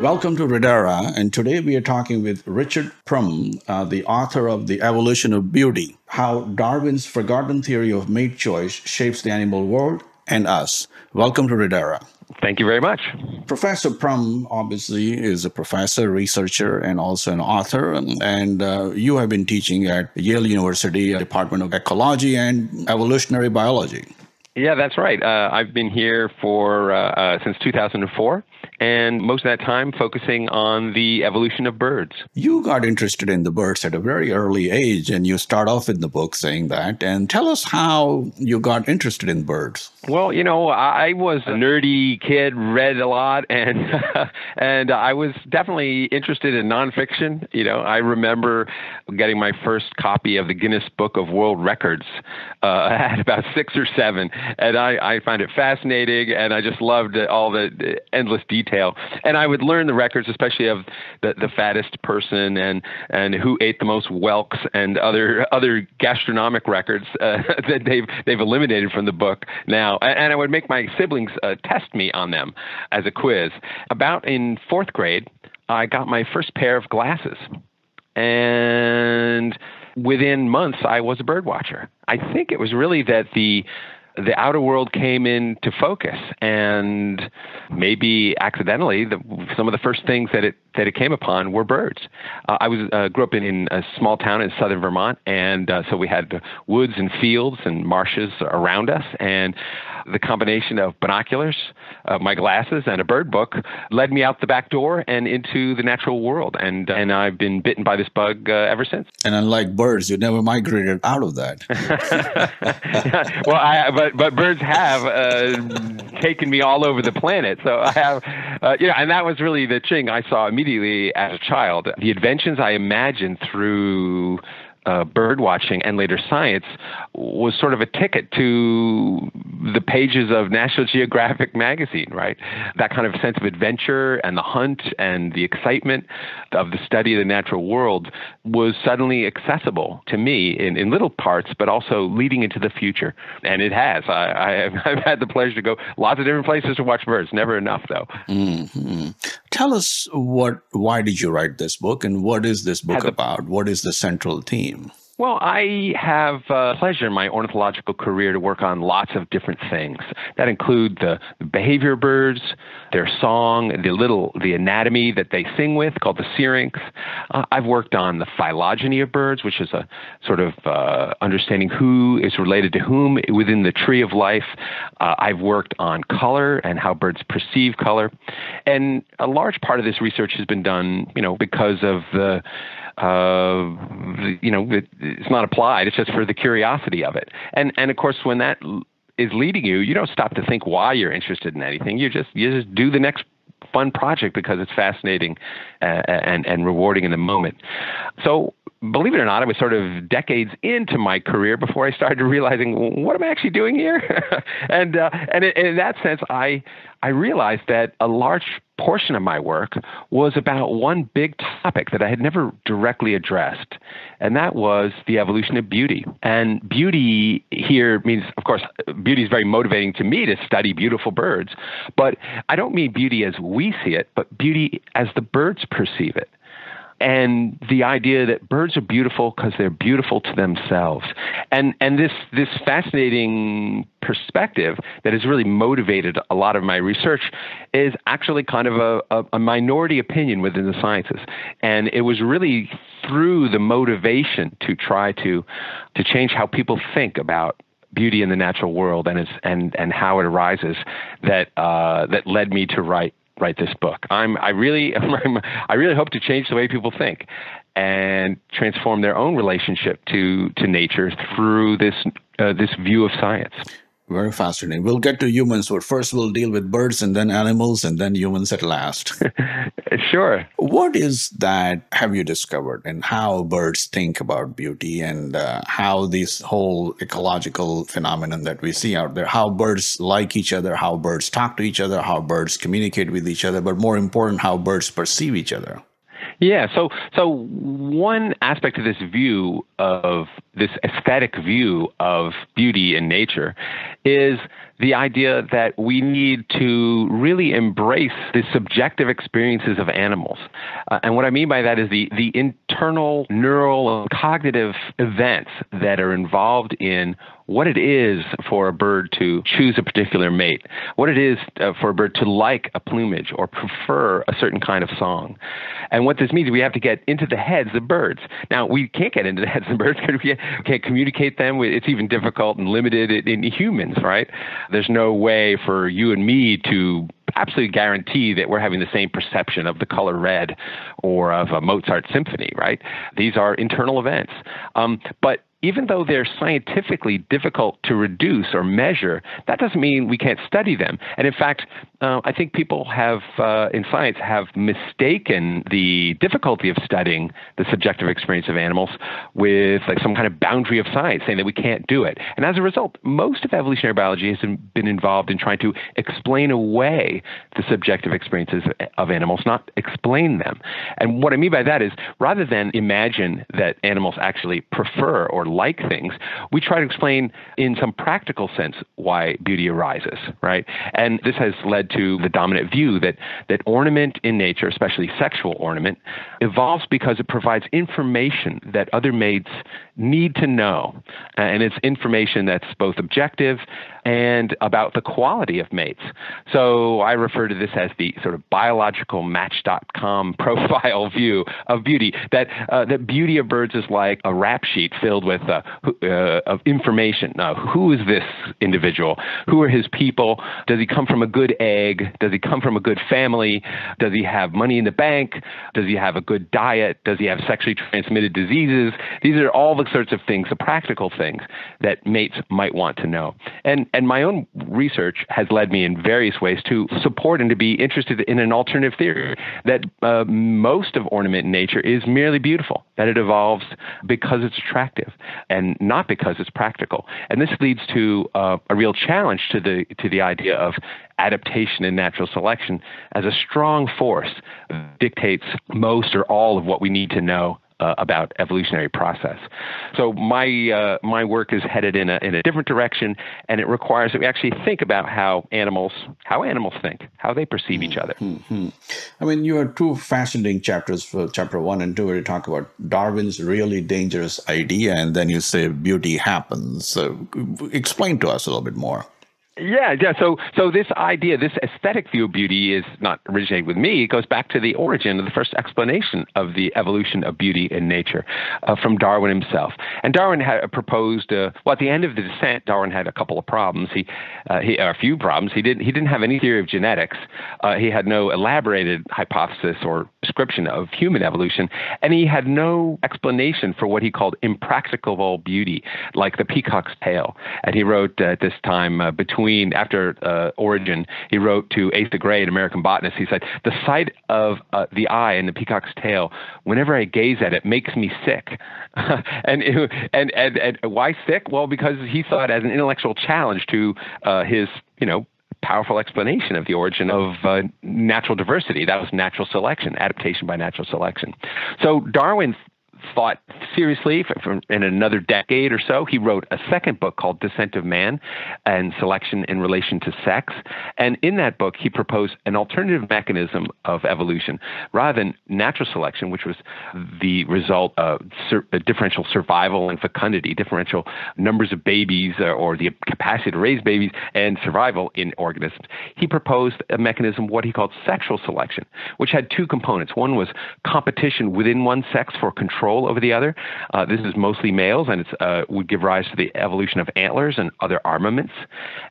Welcome to Readara, and today we are talking with Richard Prum, the author of The Evolution of Beauty, How Darwin's Forgotten Theory of Mate Choice Shapes the Animal World and Us. Welcome to Readara. Thank you very much. Professor Prum, obviously, is a professor, researcher, and also an author. And you have been teaching at Yale University, Department of Ecology and Evolutionary Biology. Yeah, that's right. I've been here for since 2004. And most of that time focusing on the evolution of birds. You got interested in the birds at a very early age, and you start off in the book saying that. And tell us how you got interested in birds. Well, you know, I was a nerdy kid, read a lot, and I was definitely interested in nonfiction. You know, I remember getting my first copy of the Guinness Book of World Records at about 6 or 7, and I found it fascinating, and I just loved all the endless details. And I would learn the records, especially of the fattest person and who ate the most whelks and other gastronomic records that they've eliminated from the book now. And I would make my siblings test me on them as a quiz. About in 4th grade, I got my first pair of glasses. And within months, I was a birdwatcher. I think it was really that the outer world came into focus, and maybe accidentally, some of the first things that it came upon were birds. I grew up in a small town in southern Vermont, and so we had woods and fields and marshes around us, and the combination of binoculars, my glasses, and a bird book led me out the back door and into the natural world, and I've been bitten by this bug ever since. And unlike birds, you never migrated out of that. Well, but birds have taken me all over the planet. So I have, and that was really the thing I saw immediately as a child. The inventions I imagined through bird watching and later science was sort of a ticket to the pages of National Geographic magazine, right? That kind of sense of adventure and the hunt and the excitement of the study of the natural world was suddenly accessible to me in little parts, but also leading into the future. And it has. I've had the pleasure to go lots of different places to watch birds. Never enough, though. Mm-hmm. Tell us why did you write this book, and what is this book about? What is the central theme? Well, I have pleasure in my ornithological career to work on lots of different things. That include the behavior of birds, their song, the anatomy that they sing with, called the syrinx. I've worked on the phylogeny of birds, which is a sort of understanding who is related to whom within the tree of life. I've worked on color and how birds perceive color. And a large part of this research has been done, because of it's not applied. It's just for the curiosity of it. And of course, when that is leading you, you don't stop to think why you're interested in anything. You just do the next fun project because it's fascinating and rewarding in the moment. So, believe it or not, I was sort of decades into my career before I started realizing, what am I actually doing here? and in that sense, I realized that a large portion of my work was about one big topic that I had never directly addressed, and that was the evolution of beauty. And beauty here means, of course, beauty is very motivating to me to study beautiful birds, but I don't mean beauty as we see it, but beauty as the birds perceive it. And the idea that birds are beautiful because they're beautiful to themselves. And this fascinating perspective that has really motivated a lot of my research is actually kind of a minority opinion within the sciences. And it was really through the motivation to try to change how people think about beauty in the natural world and how it arises that led me to write this book. I really hope to change the way people think and transform their own relationship to nature through this view of science. Very fascinating. We'll get to humans, but first we'll deal with birds and then animals and then humans at last. Sure. What is that have you discovered, and how birds think about beauty, and how this whole ecological phenomenon that we see out there, how birds like each other, how birds talk to each other, how birds communicate with each other, but more important, how birds perceive each other? Yeah, so one aspect of this view of this aesthetic view of beauty in nature is the idea that we need to really embrace the subjective experiences of animals. And what I mean by that is the internal neural and cognitive events that are involved in what it is for a bird to choose a particular mate, what it is for a bird to like a plumage or prefer a certain kind of song. And what this means is we have to get into the heads of birds. Now, we can't get into the heads of birds because we can't communicate them. It's even difficult and limited in humans, right? There's no way for you and me to absolutely guarantee that we're having the same perception of the color red or of a Mozart symphony, right? These are internal events. But even though they're scientifically difficult to reduce or measure, that doesn't mean we can't study them. And in fact, I think people have, in science, have mistaken the difficulty of studying the subjective experience of animals with like some kind of boundary of science, saying that we can't do it. And as a result, most of evolutionary biology has been involved in trying to explain away the subjective experiences of animals, not explain them. And what I mean by that is, rather than imagine that animals actually prefer or like things, we try to explain in some practical sense why beauty arises, right? And this has led to the dominant view that ornament in nature, especially sexual ornament, evolves because it provides information that other mates need to know. And it's information that's both objective and about the quality of mates. So I refer to this as the sort of biological Match.com profile view of beauty, that beauty of birds is like a rap sheet filled with of information. Who is this individual? Who are his people? Does he come from a good egg? Does he come from a good family? Does he have money in the bank? Does he have a good diet? Does he have sexually transmitted diseases? These are all the sorts of things, the practical things that mates might want to know. And my own research has led me in various ways to support and to be interested in an alternative theory that most of ornament in nature is merely beautiful, that it evolves because it's attractive and not because it's practical. And this leads to a real challenge to the idea of adaptation and natural selection as a strong force that dictates most or all of what we need to know about evolutionary process. So my work is headed in a different direction, and it requires that we actually think about how animals think, how they perceive each other. Mm-hmm. I mean, you have two fascinating chapters, for chapter 1 and 2, where you talk about Darwin's really dangerous idea, and then you say beauty happens. So explain to us a little bit more. Yeah. So this idea, this aesthetic view of beauty is not originated with me. It goes back to the origin of the first explanation of the evolution of beauty in nature from Darwin himself. And Darwin had proposed, at the end of the Descent, Darwin had a couple of problems. A few problems. He didn't have any theory of genetics. He had no elaborated hypothesis or description of human evolution. And he had no explanation for what he called impracticable beauty, like the peacock's tail. And he wrote at this time after Origin, he wrote to Asa Gray, an American botanist. He said, "The sight of the eye and the peacock's tail, whenever I gaze at it, makes me sick." and why sick? Well, because he saw it as an intellectual challenge to his, powerful explanation of the origin of natural diversity. That was natural selection, adaptation by natural selection. So Darwin thought seriously for in another decade or so. He wrote a second book called Descent of Man and Selection in Relation to Sex. And in that book, he proposed an alternative mechanism of evolution rather than natural selection, which was the result of differential survival and fecundity, differential numbers of babies or the capacity to raise babies and survival in organisms. He proposed a mechanism, what he called sexual selection, which had two components. One was competition within one sex for control over the other. This is mostly males, and it would give rise to the evolution of antlers and other armaments.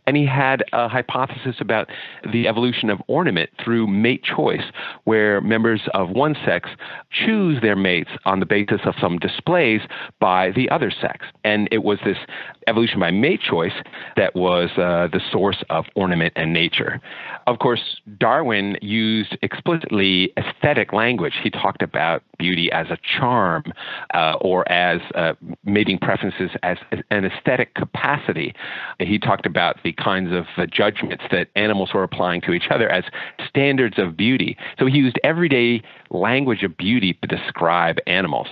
And he had a hypothesis about the evolution of ornament through mate choice, where members of one sex choose their mates on the basis of some displays by the other sex. And it was this evolution by mate choice that was the source of ornament and nature. Of course, Darwin used explicitly aesthetic language. He talked about beauty as a charm or as mating preferences as an aesthetic capacity. He talked about the kinds of judgments that animals were applying to each other as standards of beauty. So he used everyday language of beauty to describe animals.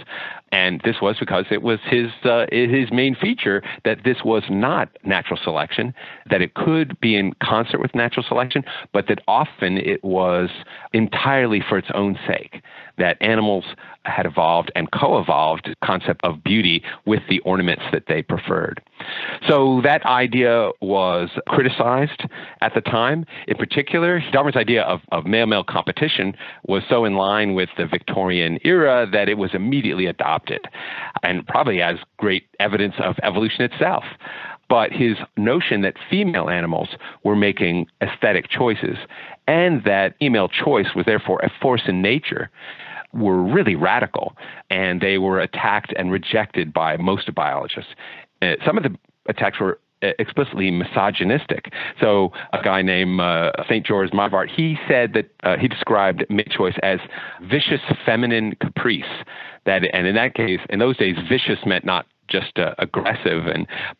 And this was because it was his main feature that this was not natural selection, that it could be in concert with natural selection, but that often it was entirely for its own sake, that animals had evolved and co-evolved the concept of beauty with the ornaments that they preferred. So that idea was criticized at the time. In particular, Darwin's idea of male-male competition was so in line with the Victorian era that it was immediately adopted, and probably as great evidence of evolution itself. But his notion that female animals were making aesthetic choices and that female choice was therefore a force in nature were really radical, and they were attacked and rejected by most biologists. Some of the attacks were explicitly misogynistic. So a guy named St. George Mivart, he said that he described mate choice as vicious feminine caprice. And in that case, in those days, vicious meant not just aggressive,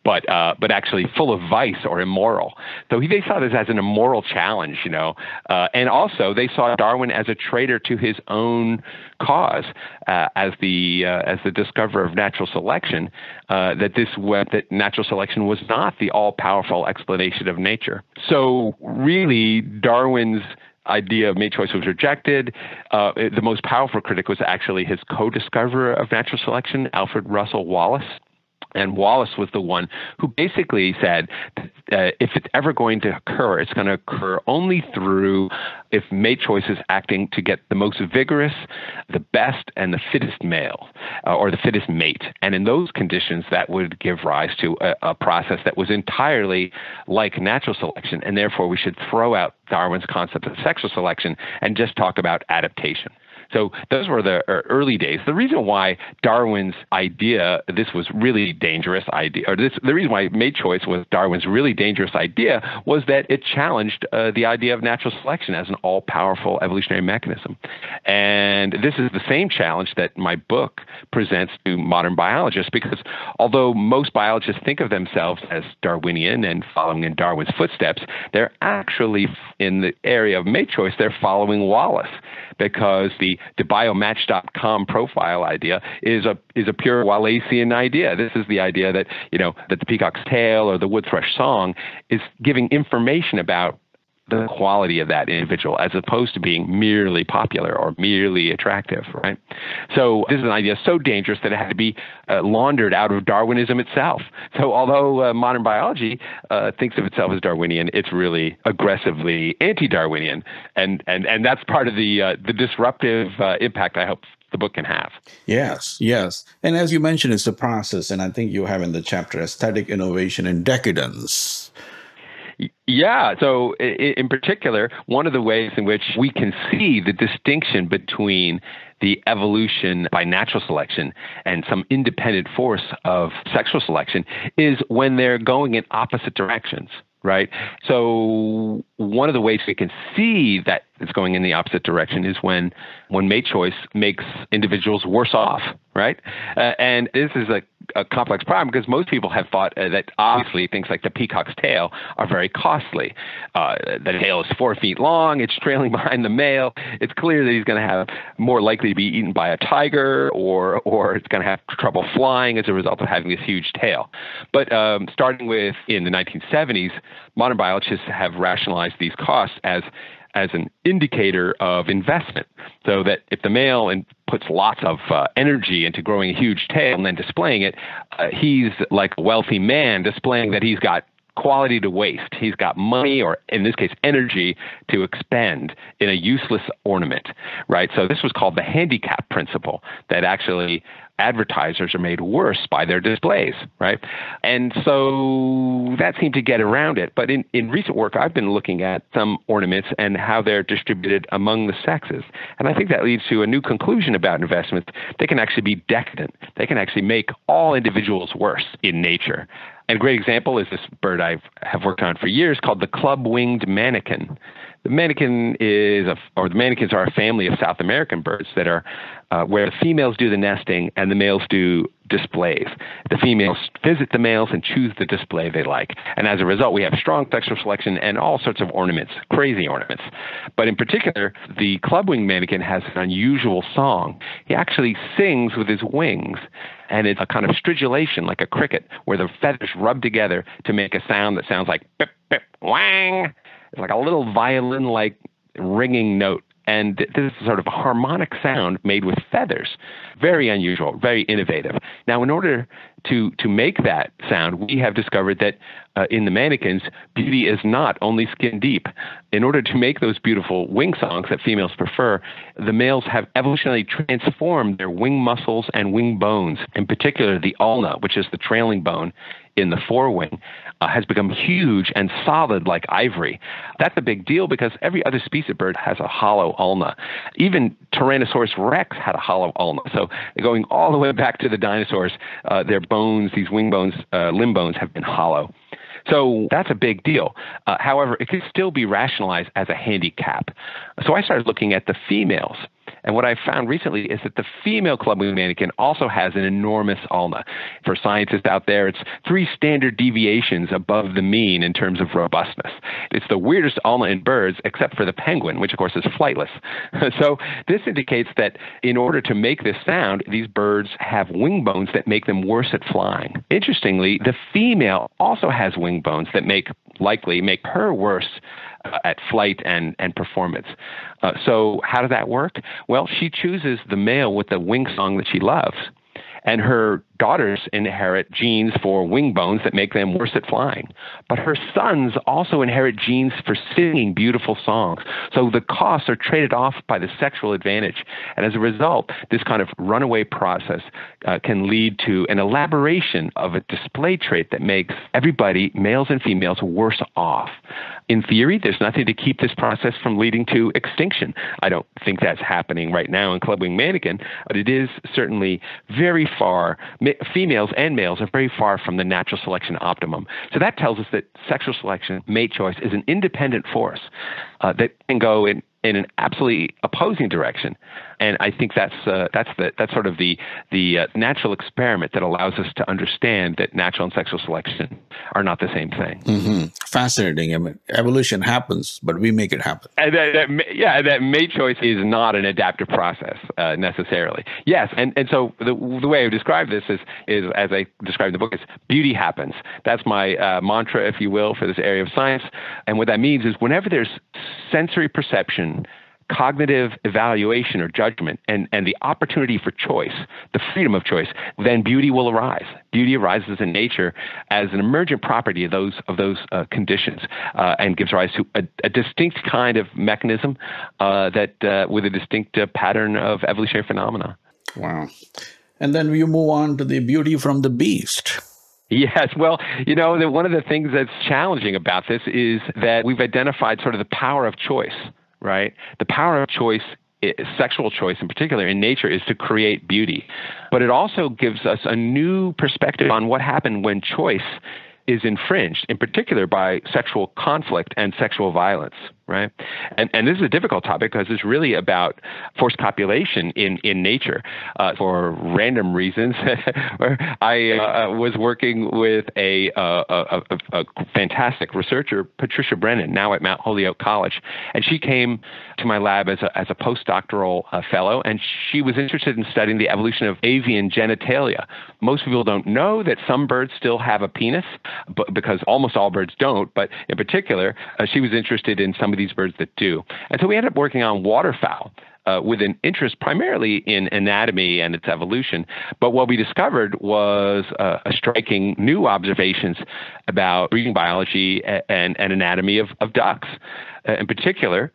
but actually full of vice or immoral. So they saw this as an immoral challenge, and also they saw Darwin as a traitor to his own cause, as the discoverer of natural selection, that natural selection was not the all-powerful explanation of nature. So really, Darwin's idea of mate choice was rejected. The most powerful critic was actually his co-discoverer of natural selection, Alfred Russel Wallace. And Wallace was the one who basically said that if it's ever going to occur, it's going to occur only through if mate choice is acting to get the most vigorous, the best, and the fittest male or the fittest mate. And in those conditions, that would give rise to a process that was entirely like natural selection. And therefore, we should throw out Darwin's concept of sexual selection and just talk about adaptation. So those were the early days. The reason why Darwin's idea, this was really dangerous idea, or the reason why mate choice was Darwin's really dangerous idea was that it challenged the idea of natural selection as an all-powerful evolutionary mechanism. And this is the same challenge that my book presents to modern biologists, because although most biologists think of themselves as Darwinian and following in Darwin's footsteps, they're actually, in the area of mate choice, they're following Wallace, because the biomatch.com profile idea is a pure Wallacean idea. This is the idea that, that the peacock's tail or the wood thrush song is giving information about the quality of that individual, as opposed to being merely popular or merely attractive, right? So this is an idea so dangerous that it had to be laundered out of Darwinism itself. So although modern biology thinks of itself as Darwinian, it's really aggressively anti-Darwinian, and that's part of the disruptive impact I hope the book can have. Yes, yes. And as you mentioned, it's a process, and I think you have in the chapter Aesthetic Innovation and Decadence. Yeah. So in particular, one of the ways in which we can see the distinction between the evolution by natural selection and some independent force of sexual selection is when they're going in opposite directions, right? So one of the ways we can see that it's going in the opposite direction is when mate choice makes individuals worse off, right? And this is a complex problem, because most people have thought that obviously things like the peacock's tail are very costly. The tail is 4 feet long, it's trailing behind the male. It's clear that he's going to have more likely to be eaten by a tiger, or it's going to have trouble flying as a result of having this huge tail. But starting with in the 1970s, modern biologists have rationalized these costs as an indicator of investment, so that if the male puts lots of energy into growing a huge tail and then displaying it, he's like a wealthy man displaying that he's got quality to waste. He's got money, or in this case, energy to expend in a useless ornament, right? So this was called the handicap principle, that actually advertisers are made worse by their displays, right? And so that seemed to get around it. But in recent work, I've been looking at some ornaments and how they're distributed among the sexes. And I think that leads to a new conclusion about investments. They can actually be decadent. They can actually make all individuals worse in nature. And a great example is this bird I have worked on for years called the club-winged mannequin. The mannequin is, or the mannequins are a family of South American birds that are where the females do the nesting and the males do displays. The females visit the males and choose the display they like. And as a result, we have strong sexual selection and all sorts of ornaments, crazy ornaments. But in particular, the club-winged mannequin has an unusual song. He actually sings with his wings. And it's a kind of stridulation, like a cricket, where the feathers rub together to make a sound that sounds like pip, pip, wang. It's like a little violin-like ringing note. And this is sort of a harmonic sound made with feathers. Very unusual, very innovative. Now, in order to make that sound, we have discovered that in the mannequins, beauty is not only skin deep. In order to make those beautiful wing songs that females prefer, the males have evolutionarily transformed their wing muscles and wing bones. In particular, the ulna, which is the trailing bone in the forewing, has become huge and solid like ivory. That's a big deal because every other species of bird has a hollow ulna. Even Tyrannosaurus rex had a hollow ulna. So going all the way back to the dinosaurs, their bones, these wing bones, limb bones, have been hollow. So that's a big deal. However, it could still be rationalized as a handicap. So I started looking at the females. And what I found recently is that the female club-winged mannequin also has an enormous ulna. For scientists out there, it's 3 standard deviations above the mean in terms of robustness. It's the weirdest ulna in birds, except for the penguin, which of course is flightless. So this indicates that in order to make this sound, these birds have wing bones that make them worse at flying. Interestingly, the female also has wing bones that make her worse at flight and performance. So how does that work? Well, she chooses the male with the wing song that she loves, and her daughters inherit genes for wing bones that make them worse at flying. But her sons also inherit genes for singing beautiful songs. So the costs are traded off by the sexual advantage. And as a result, this kind of runaway process can lead to an elaboration of a display trait that makes everybody, males and females, worse off. In theory, there's nothing to keep this process from leading to extinction. I don't think that's happening right now in club-winged mannequin, but it is certainly very far. Females and males are very far from the natural selection optimum. So that tells us that sexual selection, mate choice, is an independent force that can go in an absolutely opposing direction. And I think that's sort of the natural experiment that allows us to understand that natural and sexual selection are not the same thing. Mm-hmm. Fascinating. I mean, evolution happens, but we make it happen. And that mate choice is not an adaptive process necessarily. Yes, and so the way I describe this is as I describe in the book, is beauty happens. That's my mantra, if you will, for this area of science. And what that means is whenever there's sensory perception, cognitive evaluation or judgment, and the opportunity for choice, the freedom of choice, then beauty will arise. Beauty arises in nature as an emergent property of those conditions, and gives rise to a distinct kind of mechanism that with a distinct pattern of evolutionary phenomena. Wow! And then you move on to the beauty from the beast. Yes. Well, you know, one of the things that's challenging about this is that we've identified sort of the power of choice. Right? The power of choice, sexual choice in particular, in nature is to create beauty. But it also gives us a new perspective on what happened when choice is infringed, in particular by sexual conflict and sexual violence, right? And this is a difficult topic because it's really about forced copulation in nature for random reasons. I was working with a fantastic researcher, Patricia Brennan, now at Mount Holyoke College, and she came to my lab as a postdoctoral fellow, and she was interested in studying the evolution of avian genitalia. Most people don't know that some birds still have a penis, but because almost all birds don't, but in particular, she was interested in some of these birds that do. And so we ended up working on waterfowl with an interest primarily in anatomy and its evolution. But what we discovered was a striking new observations about breeding biology and anatomy of ducks. In particular,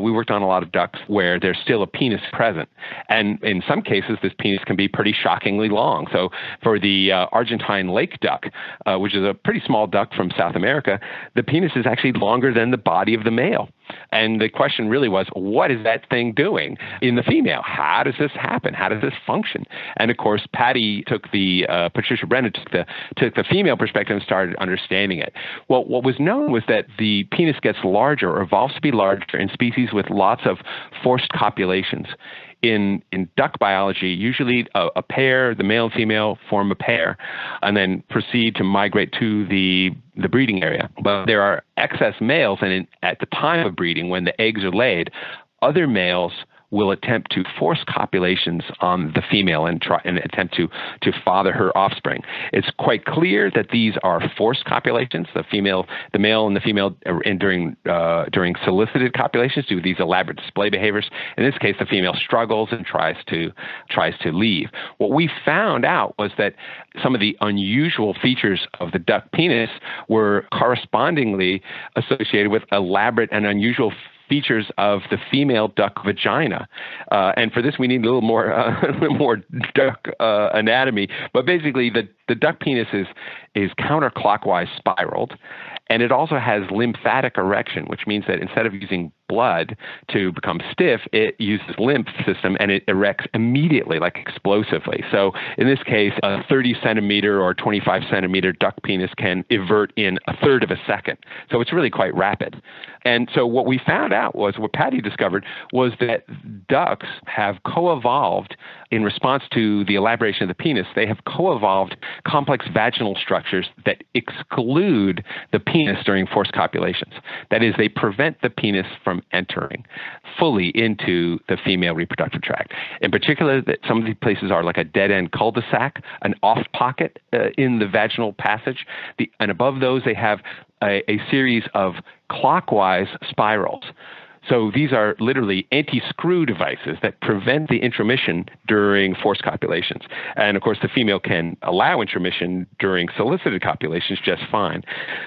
we worked on a lot of ducks where there's still a penis present. And in some cases, this penis can be pretty shockingly long. So for the Argentine lake duck, which is a pretty small duck from South America, the penis is actually longer than the body of the male. And the question really was, what is that thing doing in the female? How does this happen? How does this function? And of course, Patricia Brennan took the female perspective and started understanding it. Well, what was known was that the penis gets larger or evolves to be larger in species with lots of forced copulations. In duck biology, usually a pair, the male and female form a pair and then proceed to migrate to the breeding area. But there are excess males, and at the time of breeding, when the eggs are laid, other males will attempt to force copulations on the female and attempt to father her offspring. It's quite clear that these are forced copulations. The male and the female, during solicited copulations, do these elaborate display behaviors. In this case, the female struggles and tries to leave. What we found out was that some of the unusual features of the duck penis were correspondingly associated with elaborate and unusual features of the female duck vagina. And for this, we need a little more more duck anatomy. But basically, the duck penis is counterclockwise spiraled, and it also has lymphatic erection, which means that instead of using blood to become stiff, it uses lymph system and it erects immediately, like explosively. So in this case, a 30 centimeter or 25 centimeter duck penis can evert in a third of a second. So it's really quite rapid. And so what we found out was, what Patty discovered was that ducks have co-evolved in response to the elaboration of the penis. They have co-evolved complex vaginal structures that exclude the penis during forced copulations. That is, they prevent the penis from entering fully into the female reproductive tract. In particular, that some of these places are like a dead-end cul-de-sac, an off pocket in the vaginal passage, and above those they have a series of clockwise spirals. So these are literally anti-screw devices that prevent the intromission during forced copulations. And of course, the female can allow intromission during solicited copulations just fine.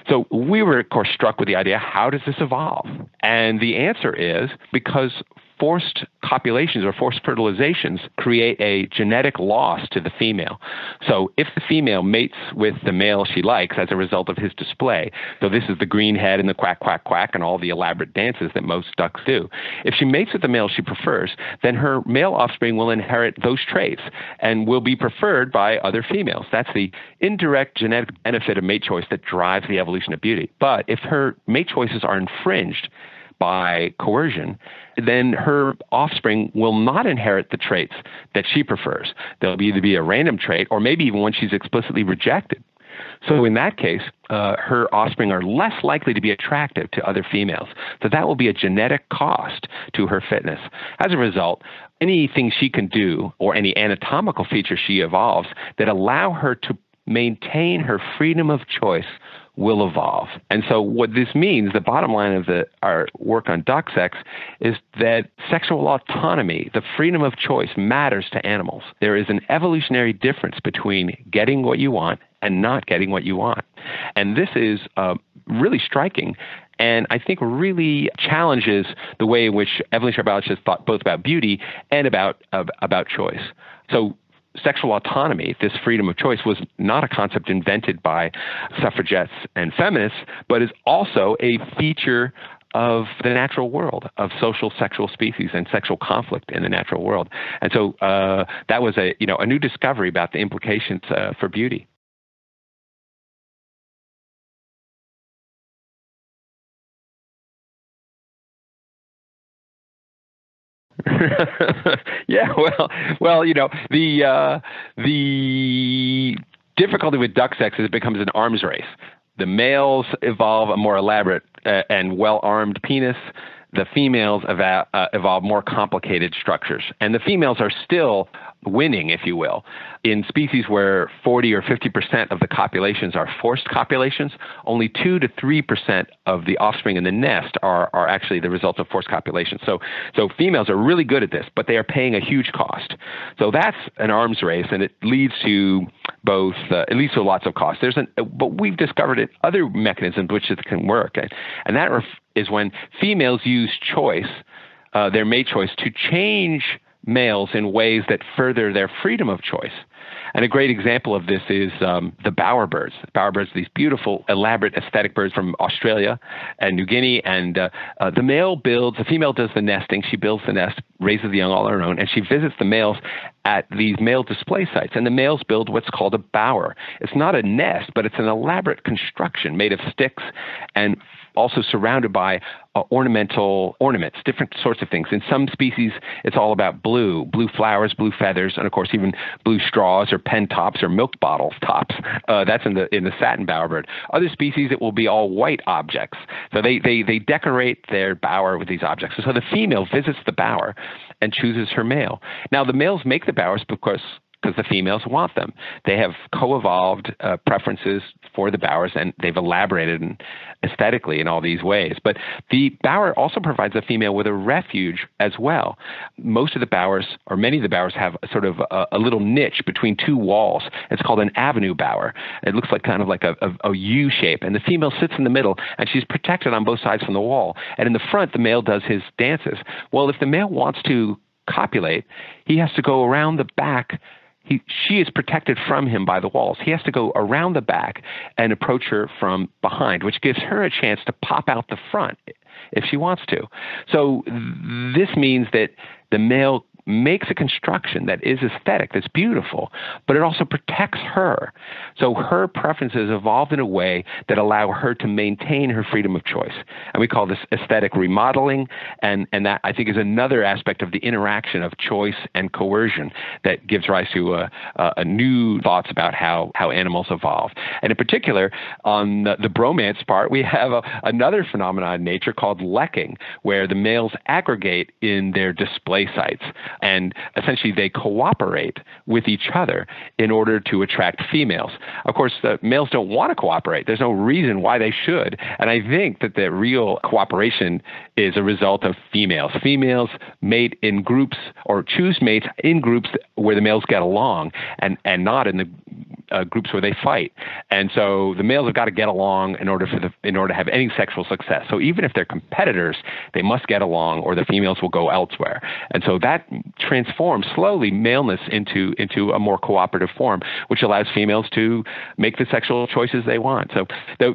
So we were, of course, struck with the idea, how does this evolve? And the answer is because forced copulations or forced fertilizations create a genetic loss to the female. So if the female mates with the male she likes as a result of his display, so this is the green head and the quack, quack, quack, and all the elaborate dances that most ducks do. If she mates with the male she prefers, then her male offspring will inherit those traits and will be preferred by other females. That's the indirect genetic benefit of mate choice that drives the evolution of beauty. But if her mate choices are infringed by coercion, then her offspring will not inherit the traits that she prefers. There'll either be a random trait or maybe even one she's explicitly rejected. So in that case, her offspring are less likely to be attractive to other females. So that will be a genetic cost to her fitness. As a result, anything she can do or any anatomical feature she evolves that allow her to maintain her freedom of choice will evolve. And so what this means, the bottom line of our work on duck sex, is that sexual autonomy, the freedom of choice, matters to animals. There is an evolutionary difference between getting what you want and not getting what you want. And this is really striking, and I think really challenges the way in which evolutionary biologists thought both about beauty and about choice. So sexual autonomy, this freedom of choice, was not a concept invented by suffragettes and feminists, but is also a feature of the natural world, of social sexual species and sexual conflict in the natural world. And so that was a new discovery about the implications for beauty. Yeah, well, the difficulty with duck sex is it becomes an arms race. The males evolve a more elaborate and well-armed penis. The females evolve more complicated structures. And the females are still winning, if you will. In species where 40 or 50% of the copulations are forced copulations, only 2 to 3% of the offspring in the nest are actually the results of forced copulation. So females are really good at this, but they are paying a huge cost. So that's an arms race, and it leads to both, lots of costs. But we've discovered other mechanisms which it can work. And that is when females use choice, their mate choice, to change males in ways that further their freedom of choice. And a great example of this is the bowerbirds. Bowerbirds are these beautiful, elaborate, aesthetic birds from Australia and New Guinea. And the male builds, the female does the nesting. She builds the nest, raises the young all on her own, and she visits the males at these male display sites. And the males build what's called a bower. It's not a nest, but it's an elaborate construction made of sticks and also surrounded by ornaments, different sorts of things. In some species, it's all about blue flowers, blue feathers, and of course, even blue straws or pen tops or milk bottle tops. That's in the satin bowerbird. Other species, it will be all white objects. So they decorate their bower with these objects. So the female visits the bower and chooses her male. Now, the males make the bowers because the females want them. They have co-evolved preferences for the bowers, and they've elaborated aesthetically in all these ways. But the bower also provides the female with a refuge as well. Most of the bowers, or many of the bowers, have sort of a little niche between two walls. It's called an avenue bower. It looks like kind of like a U shape, and the female sits in the middle, and she's protected on both sides from the wall. And in the front, the male does his dances. Well, if the male wants to copulate, he has to go around the back. She is protected from him by the walls. He has to go around the back and approach her from behind, which gives her a chance to pop out the front if she wants to. So this means that the male makes a construction that is aesthetic, that's beautiful, but it also protects her. So her preferences evolved in a way that allow her to maintain her freedom of choice. And we call this aesthetic remodeling, and that, I think, is another aspect of the interaction of choice and coercion that gives rise to a new thoughts about how animals evolve. And in particular, on the bromance part, we have another phenomenon in nature called lekking, where the males aggregate in their display sites. And essentially, they cooperate with each other in order to attract females. Of course, the males don't want to cooperate. There's no reason why they should. And I think that the real cooperation is a result of females. Females mate in groups, or choose mates in groups where the males get along, and not in the groups where they fight. And so the males have got to get along in order to have any sexual success. So even if they're competitors, they must get along, or the females will go elsewhere. And so that transforms slowly maleness into a more cooperative form, which allows females to make the sexual choices they want. So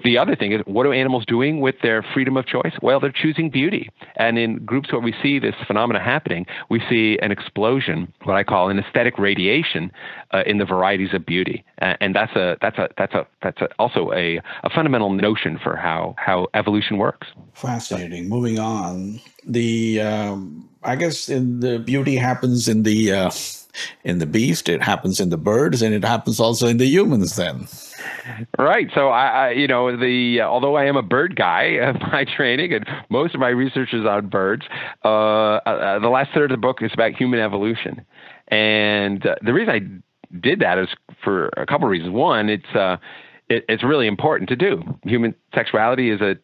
the other thing is, what are animals doing with their freedom of choice? Well, they're choosing beauty. And in groups where we see this phenomena happening, we see an explosion, what I call an aesthetic radiation in the varieties of beauty. And that's also a fundamental notion for how evolution works. Fascinating. Moving on, the I guess in the beauty happens in the beast, it happens in the birds, and it happens also in the humans. Then, right? So although I am a bird guy by training, and most of my research is on birds, the last third of the book is about human evolution, and the reason I did that is for a couple of reasons. One, it's really important to do. Human sexuality is a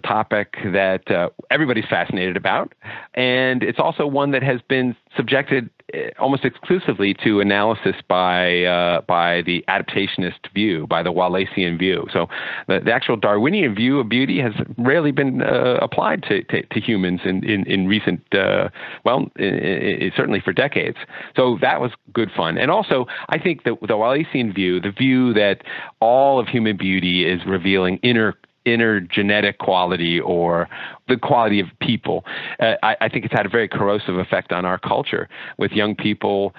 topic that everybody's fascinated about, and it's also one that has been subjected almost exclusively to analysis by the adaptationist view, by the Wallacean view. So the actual Darwinian view of beauty has rarely been applied to humans in recent, certainly for decades. So that was good fun. And also, I think that the Wallacean view, the view that all of human beauty is revealing inner genetic quality or the quality of people, I think it's had a very corrosive effect on our culture, with young people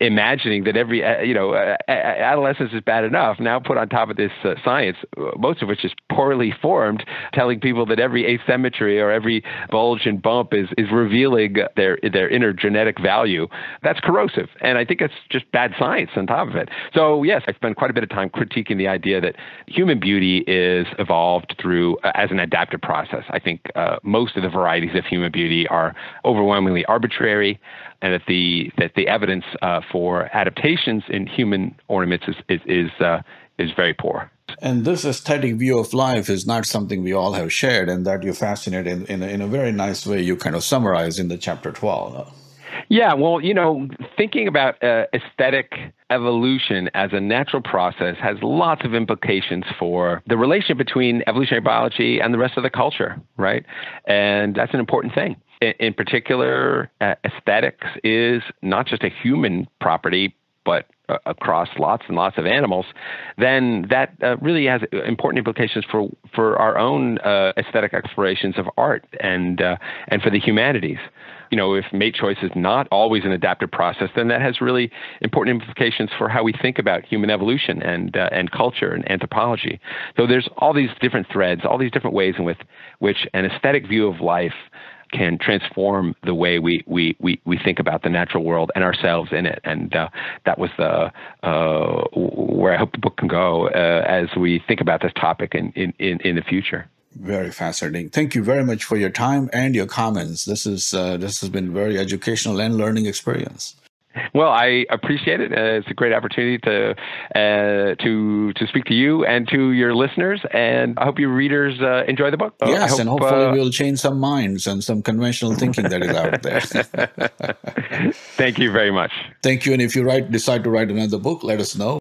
imagining that every, adolescence is bad enough. Now put on top of this science, most of which is poorly formed, telling people that every asymmetry or every bulge and bump is revealing their inner genetic value. That's corrosive. And I think it's just bad science on top of it. So yes, I spend quite a bit of time critiquing the idea that human beauty is evolved through as an adaptive process. I think most of the varieties of human beauty are overwhelmingly arbitrary, and that the evidence for adaptations in human ornaments is very poor. And this aesthetic view of life is not something we all have shared, and that you fascinate in a very nice way. You kind of summarize in the chapter 12. Yeah, well, thinking about aesthetic evolution as a natural process has lots of implications for the relation between evolutionary biology and the rest of the culture, right? And that's an important thing. In particular, aesthetics is not just a human property, but across lots and lots of animals, then that really has important implications for our own aesthetic explorations of art and for the humanities. You know, if mate choice is not always an adaptive process, then that has really important implications for how we think about human evolution and culture and anthropology. So there's all these different threads, all these different ways in which an aesthetic view of life can transform the way we think about the natural world and ourselves in it. And that was where I hope the book can go as we think about this topic in the future. Very fascinating. Thank you very much for your time and your comments. This has been a very educational and learning experience. Well, I appreciate it. It's a great opportunity to speak to you and to your listeners, and I hope your readers enjoy the book. Yes, I hope, and hopefully we'll change some minds and some conventional thinking that is out there. Thank you very much. Thank you, and if you decide to write another book, let us know.